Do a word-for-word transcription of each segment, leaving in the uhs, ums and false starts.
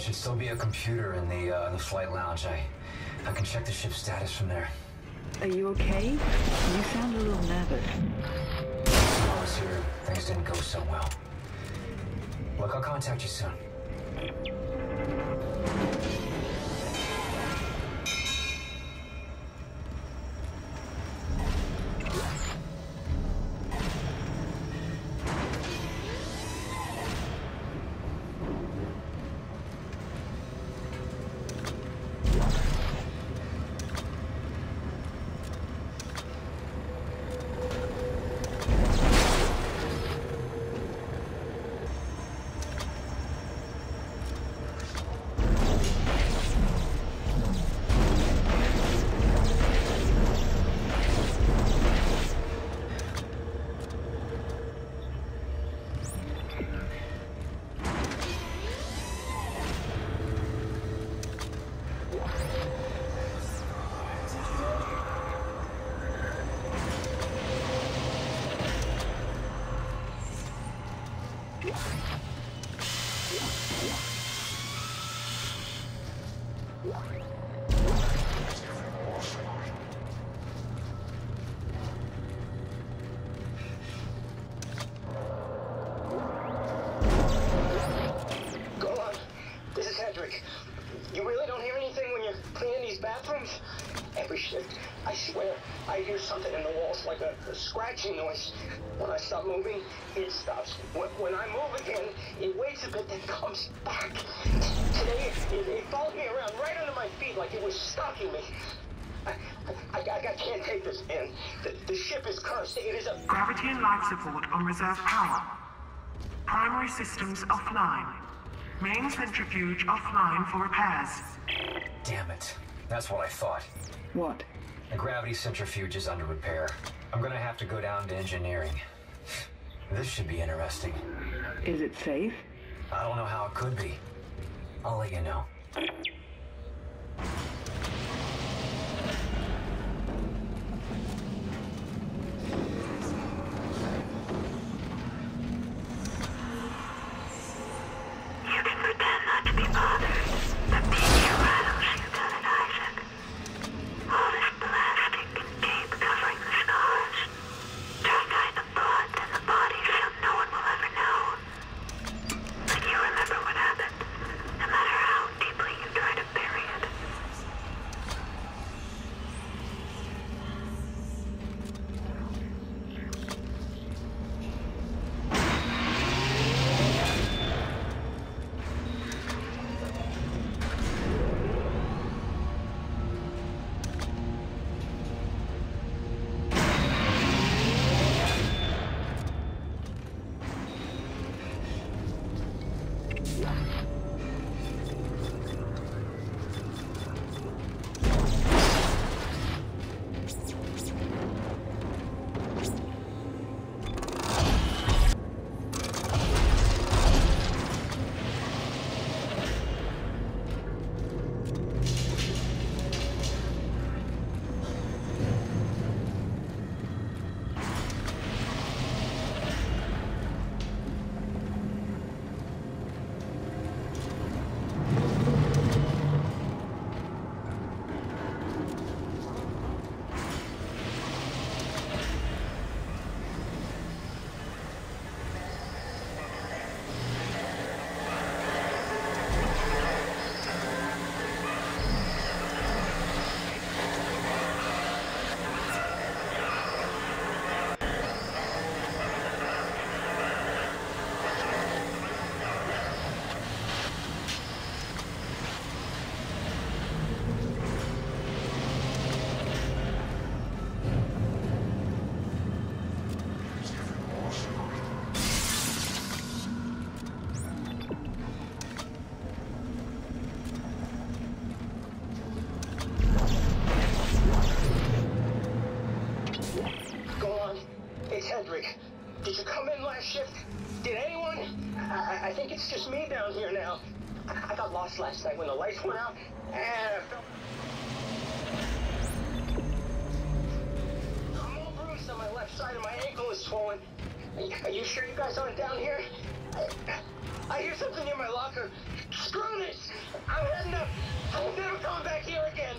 There should still be a computer in the, uh, the flight lounge. I, I can check the ship's status from there. Are you okay? You sound a little nervous. When I was here, things didn't go so well. Look, I'll contact you soon. Scratching noise. When I stop moving, it stops. When, when I move again, it waits a bit, then comes back. Today, it, it followed me around right under my feet like it was stalking me. I, I, I, I can't take this in. The, the ship is cursed. It is a... Gravity and life support on reserve power. Primary systems offline. Main centrifuge offline for repairs. Damn it. That's what I thought. What? The gravity centrifuge is under repair. I'm gonna have to go down to engineering. This should be interesting. Is it safe? I don't know how it could be. I'll let you know. Last night when the lights went out, and I felt... I'm all bruised on my left side and my ankle is swollen. Are you sure you guys aren't down here? I, I I hear something near my locker. Screw this! I'm heading up. I'm never coming back here again.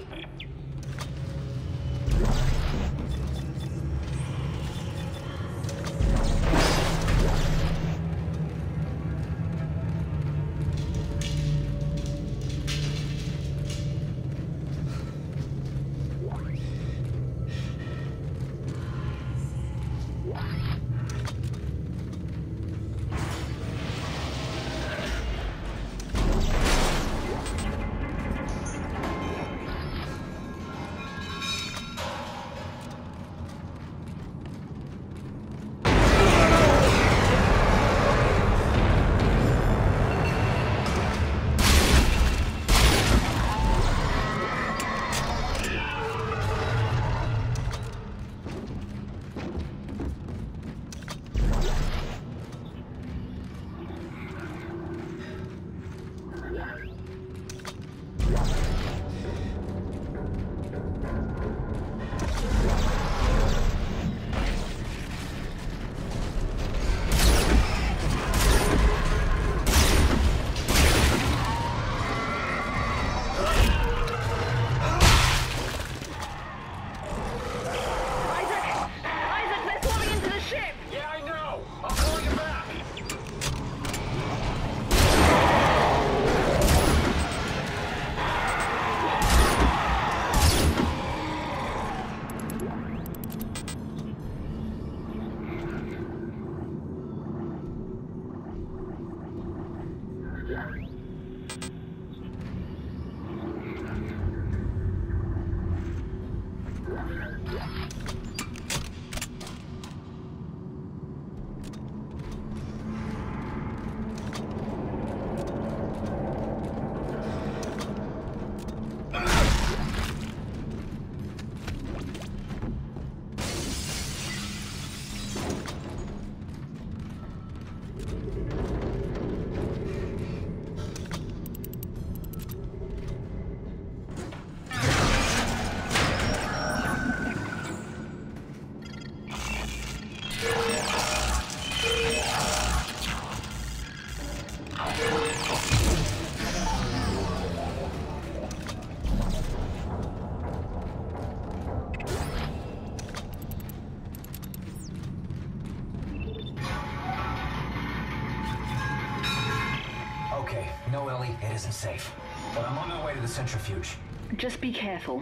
Isn't safe, but I'm on my way to the centrifuge. Just be careful.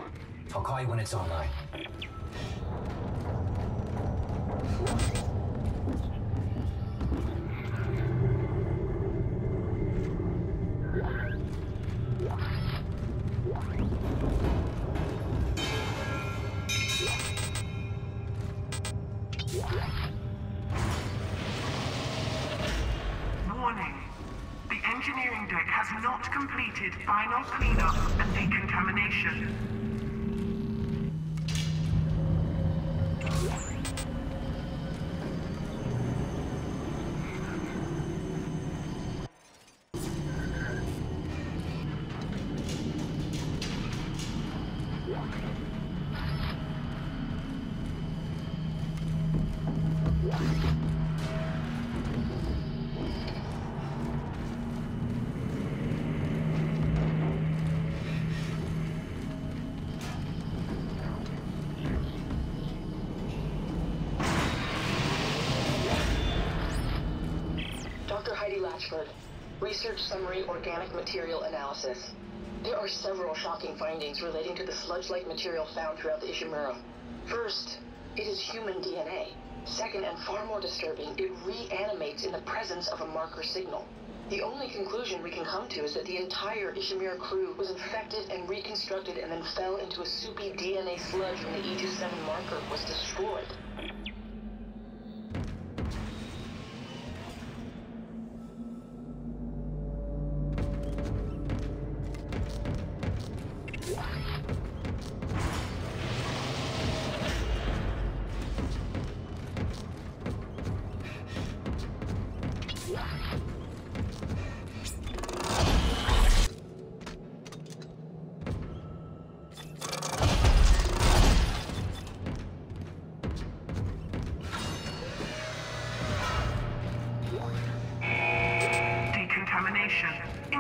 I'll call you when it's online. Final cleanup and decontamination. Eddie Latchford, Research Summary Organic Material Analysis. There are several shocking findings relating to the sludge-like material found throughout the Ishimura. First, it is human D N A. Second, and far more disturbing, it reanimates in the presence of a marker signal. The only conclusion we can come to is that the entire Ishimura crew was infected and reconstructed and then fell into a soupy D N A sludge when the E twenty-seven marker was destroyed.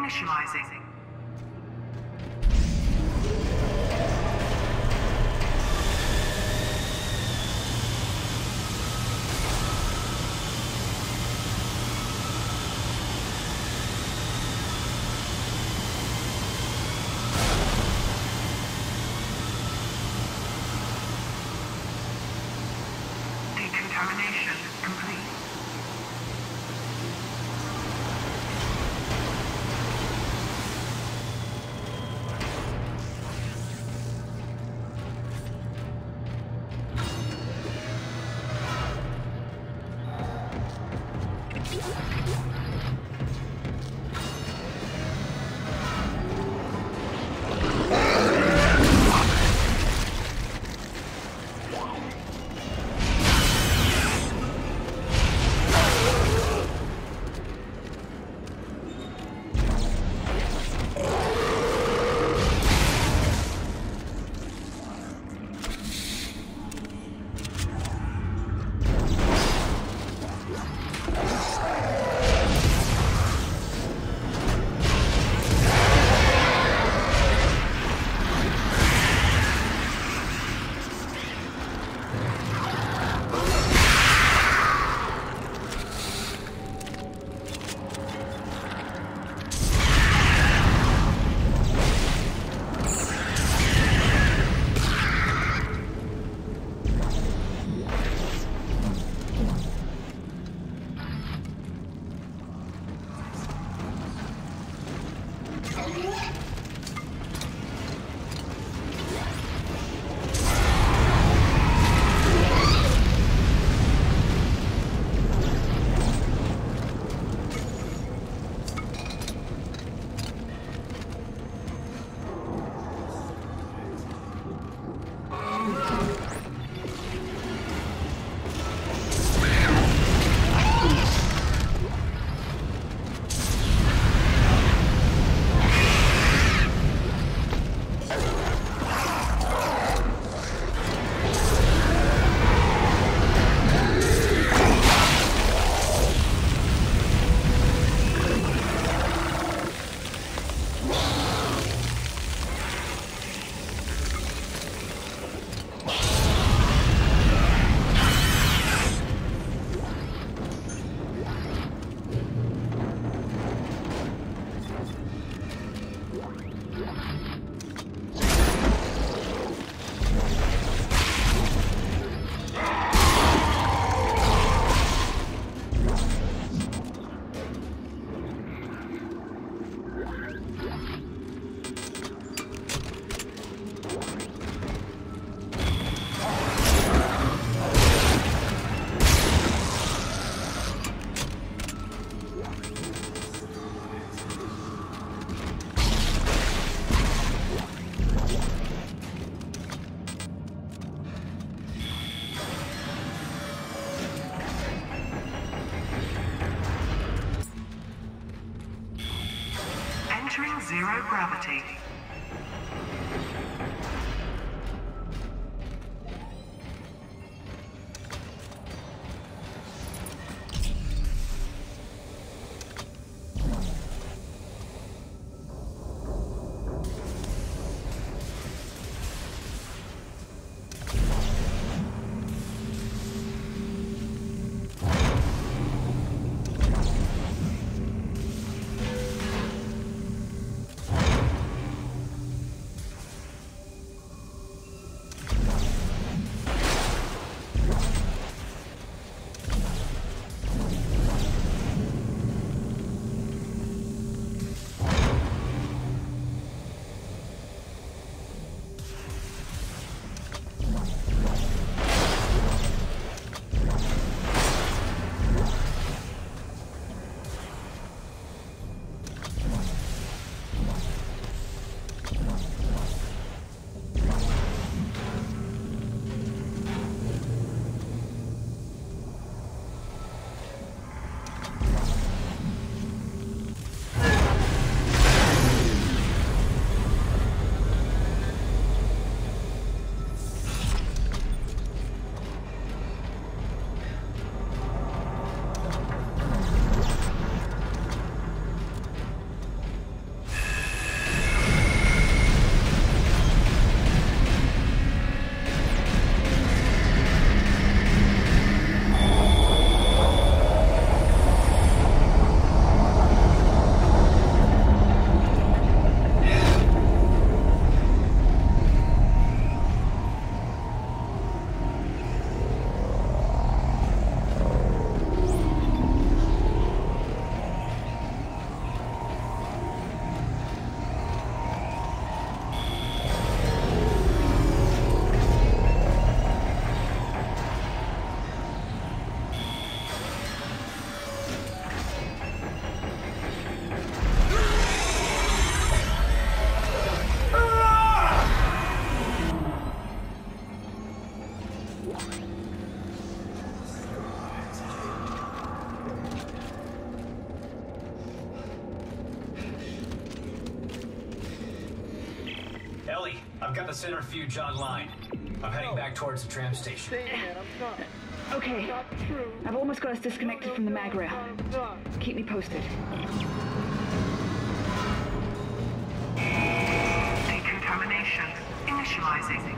Initializing. Decontamination complete. Zero gravity. Ellie, I've got the centrifuge online. I'm heading back towards the tram station. Okay. I've almost got us disconnected from the mag rail. Keep me posted. Decontamination initializing.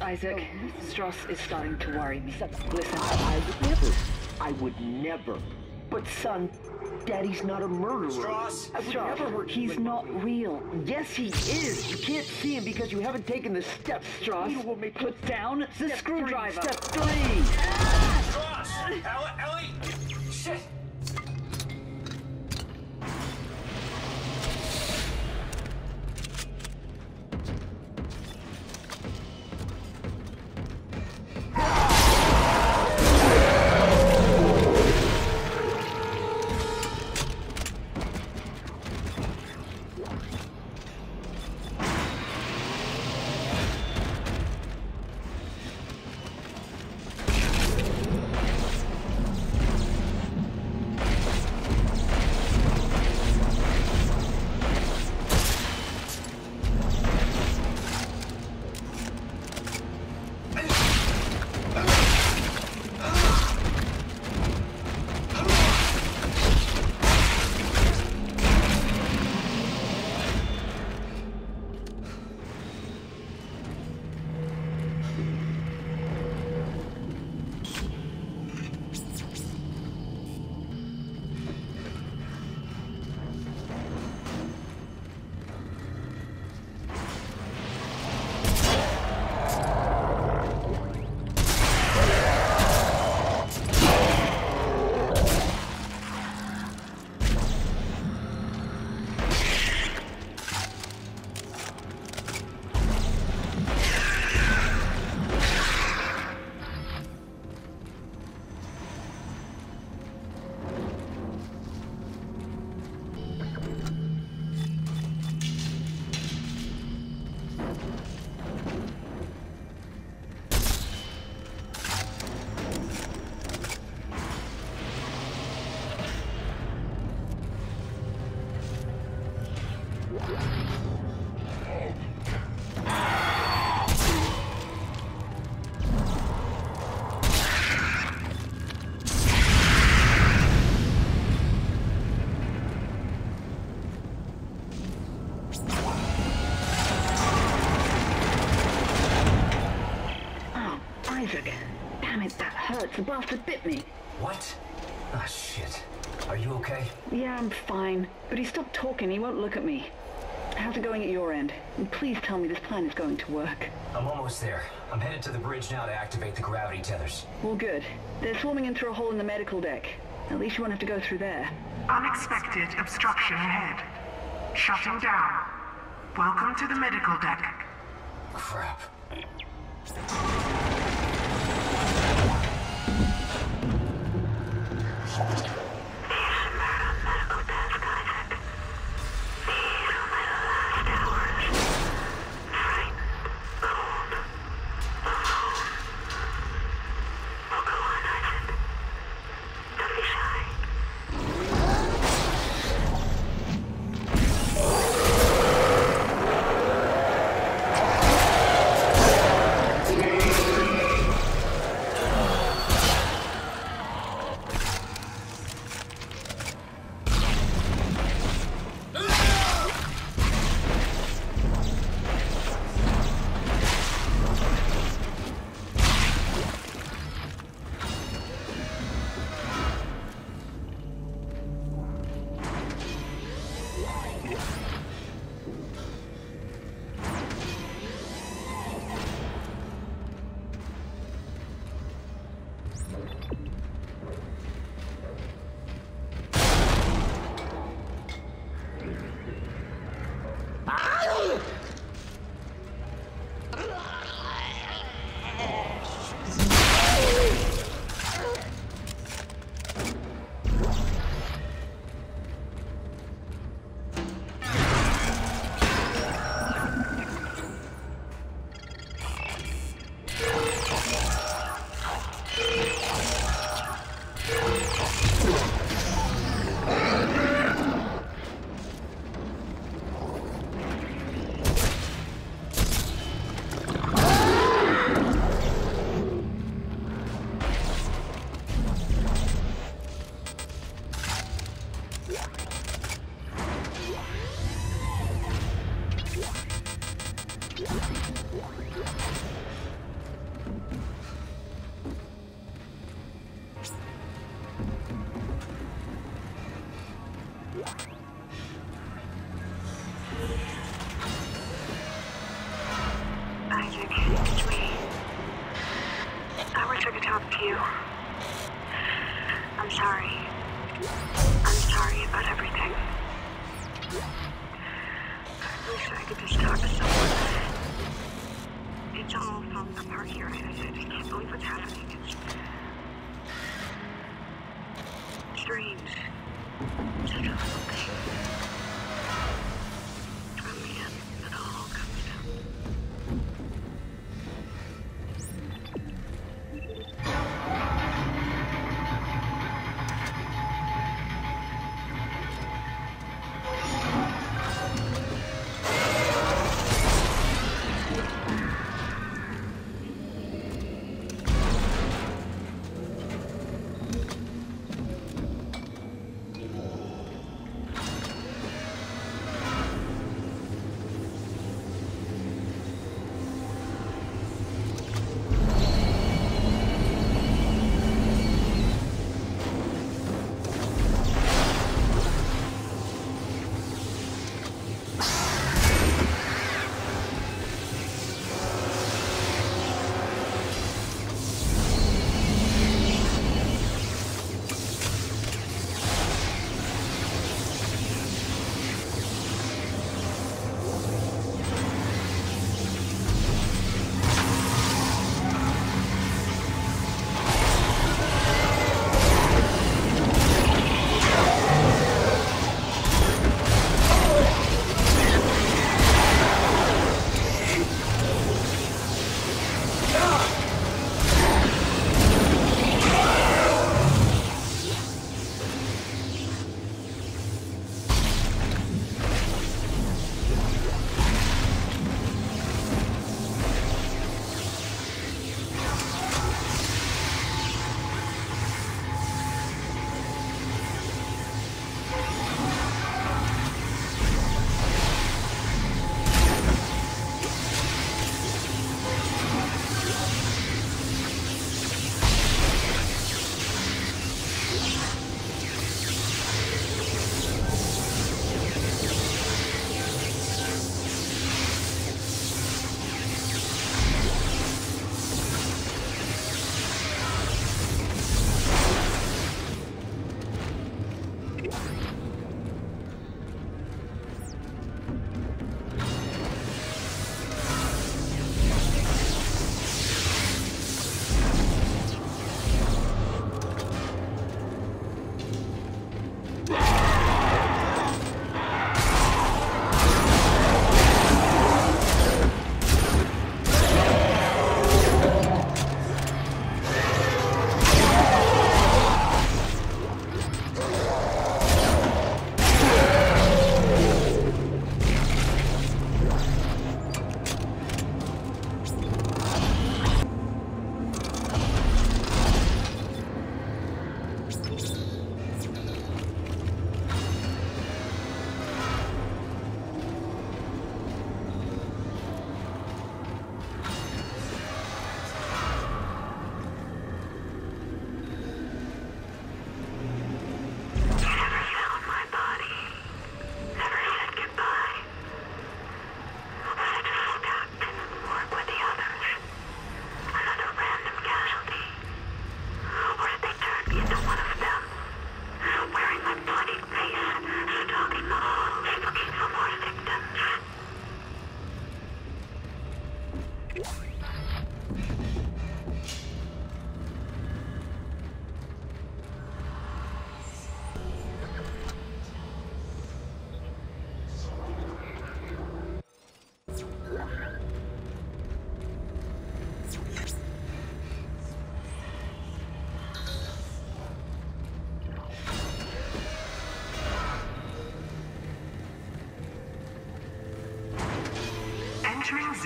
Isaac, Strauss is starting to worry me. Listen, I would never. I would never. But son, Daddy's not a murderer. Strauss, I would Strauss. never hurt He's not real. Yes, he is. You can't see him because you haven't taken the steps, Strauss. You will be put down. The step screwdriver. Three, step three. Strauss, Ellie, Ellie, shit. The bastard bit me. What? Ah, oh, shit. Are you okay? Yeah, I'm fine. But he stopped talking. He won't look at me. How's it going at your end? And please tell me this plan is going to work. I'm almost there. I'm headed to the bridge now to activate the gravity tethers. Well, good. They're swarming in through a hole in the medical deck. At least you won't have to go through there. Unexpected obstruction ahead. Shutting down. Welcome to the medical deck. Crap.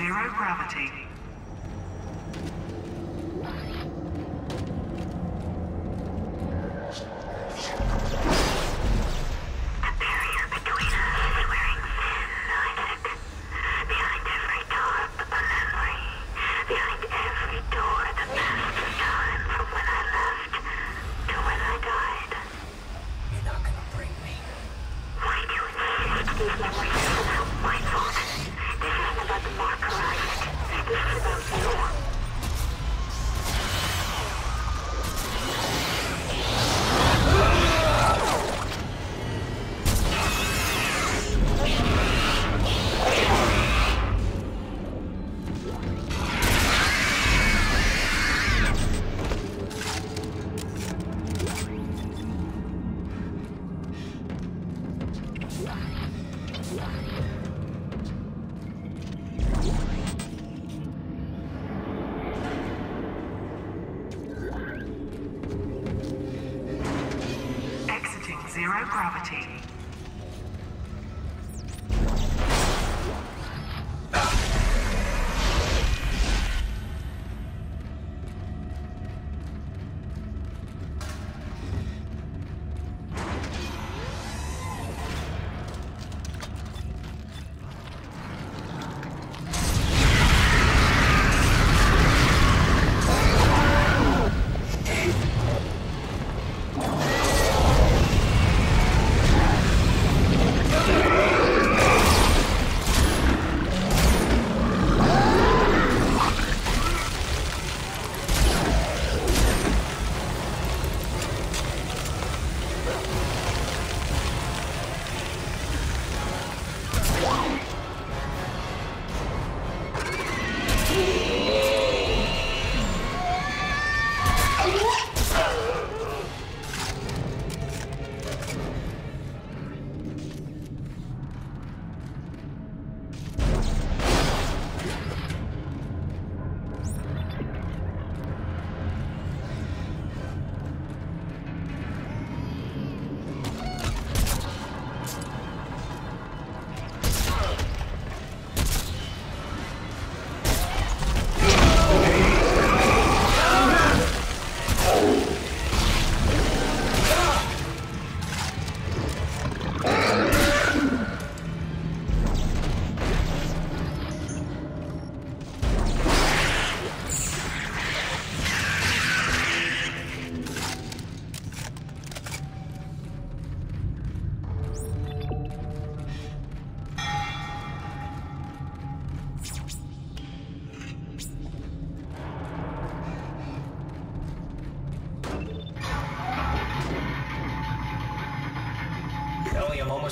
zero gravity.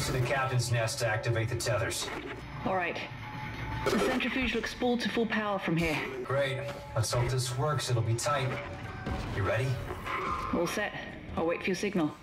To the captain's nest to activate the tethers. All right. The centrifuge looks spooled to full power from here. Great. Let's hope this works. It'll be tight. You ready? All set. I'll wait for your signal.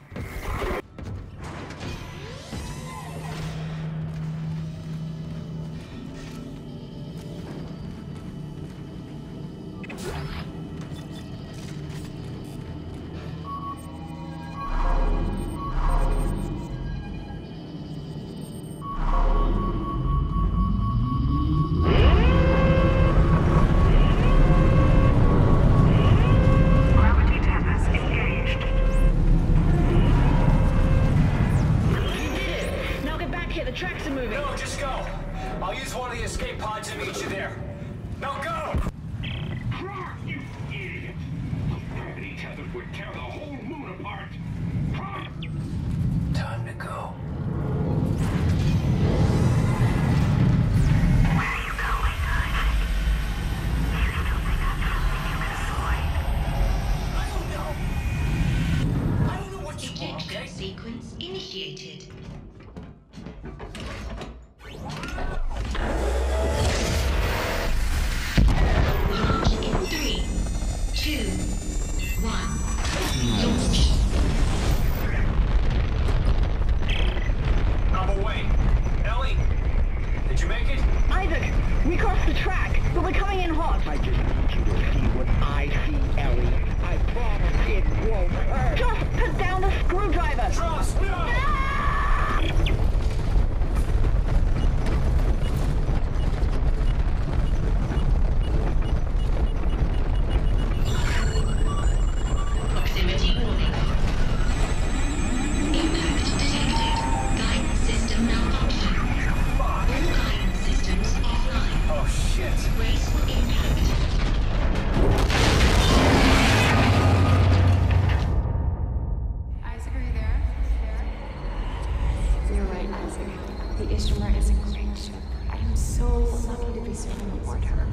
the Ishimura is a great ship. I am so lucky to be serving aboard her.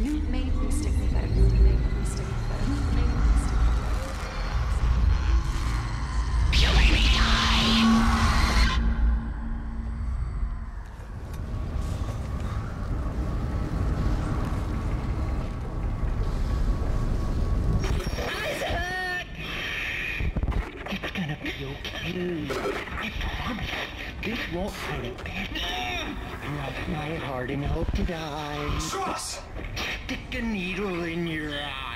You made me stick with her. You made me stick with her. You made me stick with her. Strauss! Stick a needle in your eye.